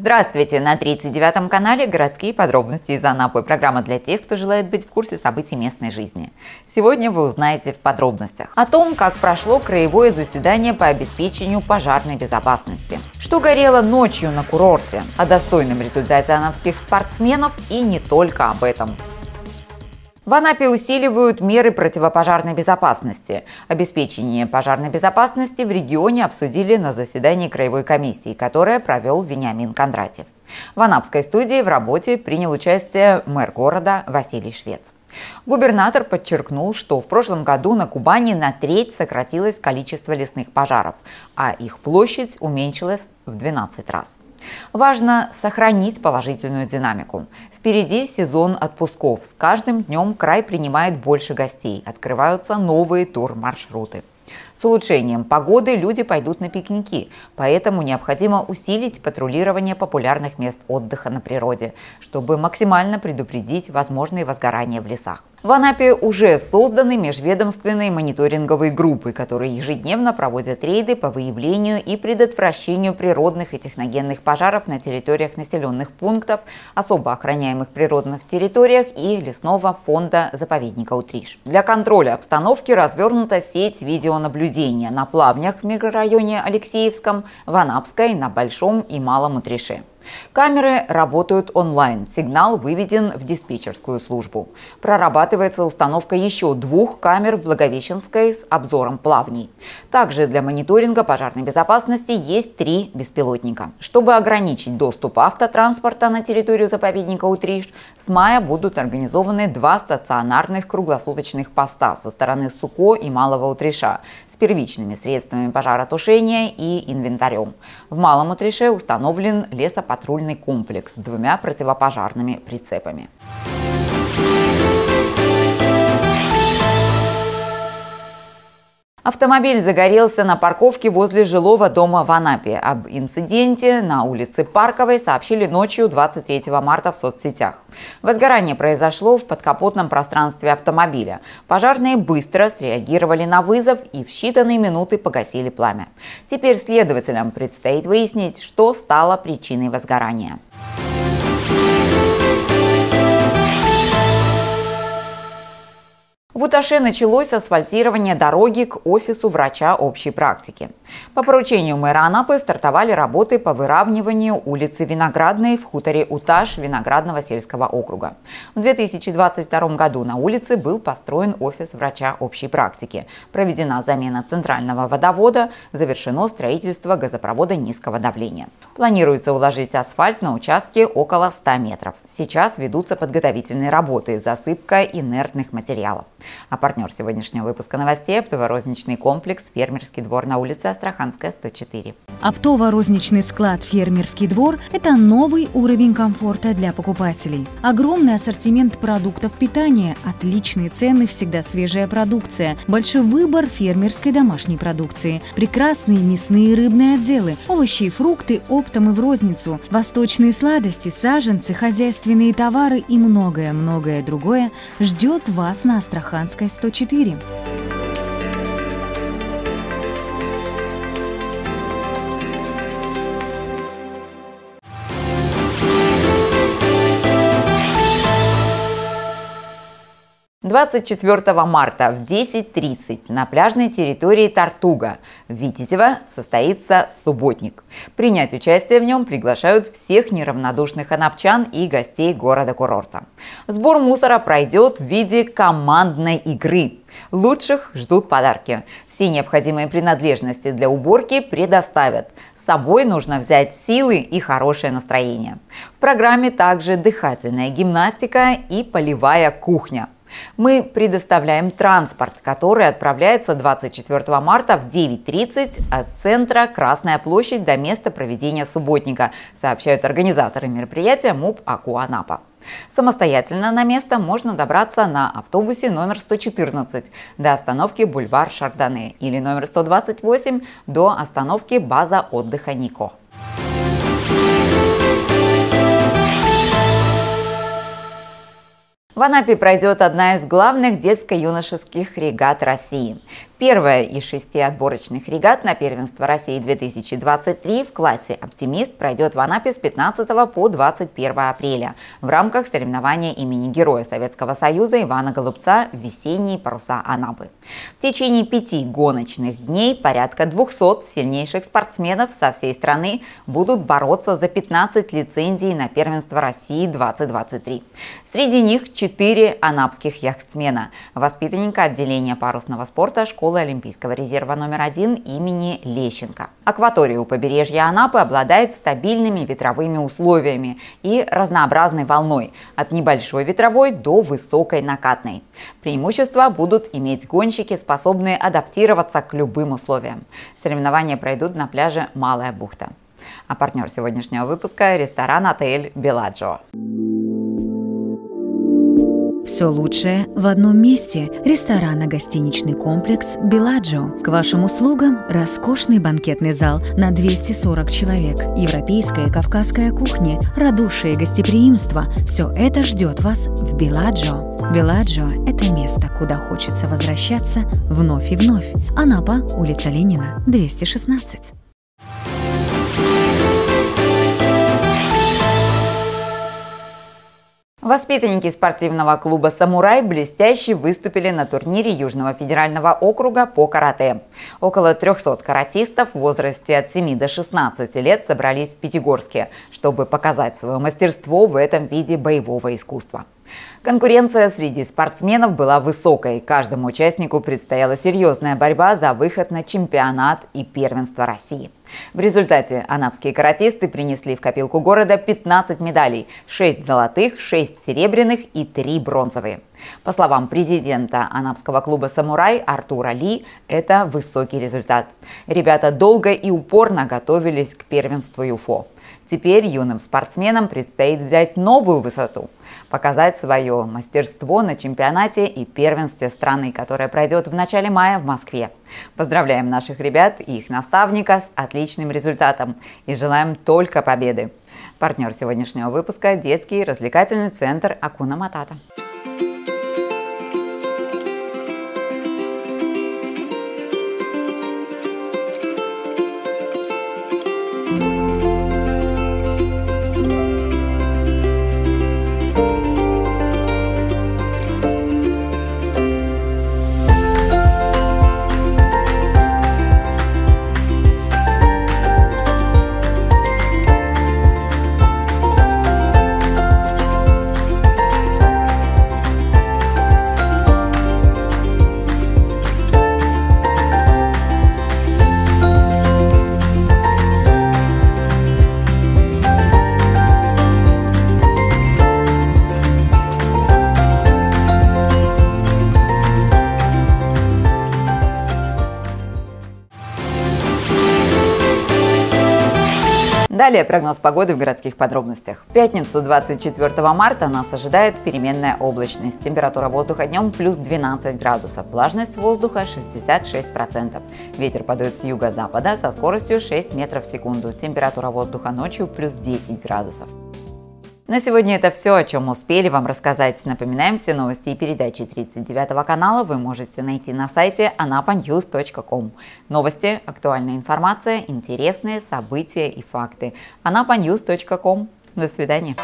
Здравствуйте! На 39 канале «Городские подробности» из Анапы. Программа для тех, кто желает быть в курсе событий местной жизни. Сегодня вы узнаете в подробностях о том, как прошло краевое заседание по обеспечению пожарной безопасности, что горело ночью на курорте, о достойном результате анапских спортсменов и не только об этом. В Анапе усиливают меры противопожарной безопасности. Обеспечение пожарной безопасности в регионе обсудили на заседании краевой комиссии, которое провел Вениамин Кондратьев. В анапской студии в работе принял участие мэр города Василий Швец. Губернатор подчеркнул, что в прошлом году на Кубани на треть сократилось количество лесных пожаров, а их площадь уменьшилась в 12 раз. Важно сохранить положительную динамику. Впереди сезон отпусков. С каждым днем край принимает больше гостей. Открываются новые тур-маршруты. С улучшением погоды люди пойдут на пикники, поэтому необходимо усилить патрулирование популярных мест отдыха на природе, чтобы максимально предупредить возможные возгорания в лесах. В Анапе уже созданы межведомственные мониторинговые группы, которые ежедневно проводят рейды по выявлению и предотвращению природных и техногенных пожаров на территориях населенных пунктов, особо охраняемых природных территориях и лесного фонда заповедника Утриш. Для контроля обстановки развернута сеть видеонаблюдения на плавнях в микрорайоне Алексеевском, в Анапской, на Большом и Малом Утрише. Камеры работают онлайн, сигнал выведен в диспетчерскую службу. Прорабатывается установка еще 2 камер в Благовещенской с обзором плавней. Также для мониторинга пожарной безопасности есть 3 беспилотника. Чтобы ограничить доступ автотранспорта на территорию заповедника Утриш, с мая будут организованы 2 стационарных круглосуточных поста со стороны СУКО и Малого Утриша с первичными средствами пожаротушения и инвентарем. В Малом Утрише установлен лесопатрульный комплекс с 2 противопожарными прицепами. Автомобиль загорелся на парковке возле жилого дома в Анапе. Об инциденте на улице Парковой сообщили ночью 23 марта в соцсетях. Возгорание произошло в подкапотном пространстве автомобиля. Пожарные быстро среагировали на вызов и в считанные минуты погасили пламя. Теперь следователям предстоит выяснить, что стало причиной возгорания. В Уташе началось асфальтирование дороги к офису врача общей практики. По поручению мэра Анапы стартовали работы по выравниванию улицы Виноградной в хуторе Уташ Виноградного сельского округа. В 2022 году на улице был построен офис врача общей практики. Проведена замена центрального водовода, завершено строительство газопровода низкого давления. Планируется уложить асфальт на участке около 100 метров. Сейчас ведутся подготовительные работы, засыпка инертных материалов. А партнер сегодняшнего выпуска новостей – оптово-розничный комплекс «Фермерский двор» на улице Астраханская, 104. Оптово-розничный склад «Фермерский двор» – это новый уровень комфорта для покупателей. Огромный ассортимент продуктов питания, отличные цены, всегда свежая продукция, большой выбор фермерской домашней продукции, прекрасные мясные и рыбные отделы, овощи и фрукты оптом и в розницу, восточные сладости, саженцы, хозяйственные товары и многое-многое другое ждет вас на Астраханской. Астраханская, 104. «24 марта в 10:30 на пляжной территории Тартуга в Витязево состоится субботник. Принять участие в нем приглашают всех неравнодушных анапчан и гостей города-курорта. Сбор мусора пройдет в виде командной игры. Лучших ждут подарки. Все необходимые принадлежности для уборки предоставят. С собой нужно взять силы и хорошее настроение. В программе также дыхательная гимнастика и полевая кухня. Мы предоставляем транспорт, который отправляется 24 марта в 9:30 от центра Красная площадь до места проведения субботника, сообщают организаторы мероприятия МУП «Акуанапа». Самостоятельно на место можно добраться на автобусе номер 114 до остановки Бульвар Шардане или номер 128 до остановки база отдыха Нико. В Анапе пройдет одна из главных детско-юношеских регат России. Первая из 6 отборочных регат на первенство России 2023 в классе «Оптимист» пройдет в Анапе с 15 по 21 апреля в рамках соревнования имени Героя Советского Союза Ивана Голубца «Весенние паруса Анапы». В течение 5 гоночных дней порядка 200 сильнейших спортсменов со всей страны будут бороться за 15 лицензий на первенство России 2023. Среди них 4 анапских яхтсмена, воспитанника отделения парусного спорта школы Олимпийского резерва номер 1 имени Лещенко. Акватория у побережья Анапы обладает стабильными ветровыми условиями и разнообразной волной от небольшой ветровой до высокой накатной. Преимущества будут иметь гонщики, способные адаптироваться к любым условиям. Соревнования пройдут на пляже Малая Бухта. А партнер сегодняшнего выпуска – ресторан-отель «Белладжо». Все лучшее в одном месте. Ресторанно-гостиничный комплекс «Белладжо». К вашим услугам роскошный банкетный зал на 240 человек, европейская и кавказская кухни, радушие и гостеприимство. Все это ждет вас в «Белладжо». «Белладжо» – это место, куда хочется возвращаться вновь и вновь. Анапа, улица Ленина, 216. Воспитанники спортивного клуба «Самурай» блестяще выступили на турнире Южного федерального округа по карате. Около 300 каратистов в возрасте от 7 до 16 лет собрались в Пятигорске, чтобы показать свое мастерство в этом виде боевого искусства. Конкуренция среди спортсменов была высокой. Каждому участнику предстояла серьезная борьба за выход на чемпионат и первенство России. В результате анапские каратисты принесли в копилку города 15 медалей – 6 золотых, 6 серебряных и 3 бронзовые. По словам президента анапского клуба «Самурай» Артура Ли, это высокий результат. Ребята долго и упорно готовились к первенству ЮФО. Теперь юным спортсменам предстоит взять новую высоту – показать свое мастерство на чемпионате и первенстве страны, которое пройдет в начале мая в Москве. Поздравляем наших ребят и их наставника с отличным результатом и желаем только победы. Партнер сегодняшнего выпуска – детский развлекательный центр «Акуна Матата». Далее прогноз погоды в городских подробностях. В пятницу 24 марта нас ожидает переменная облачность. Температура воздуха днем плюс 12 градусов. Влажность воздуха 66%. Ветер подует с юго-запада со скоростью 6 метров в секунду. Температура воздуха ночью плюс 10 градусов. На сегодня это все, о чем успели вам рассказать. Напоминаем, все новости и передачи 39 канала вы можете найти на сайте anapanews.com. Новости, актуальная информация, интересные события и факты. anapanews.com. До свидания.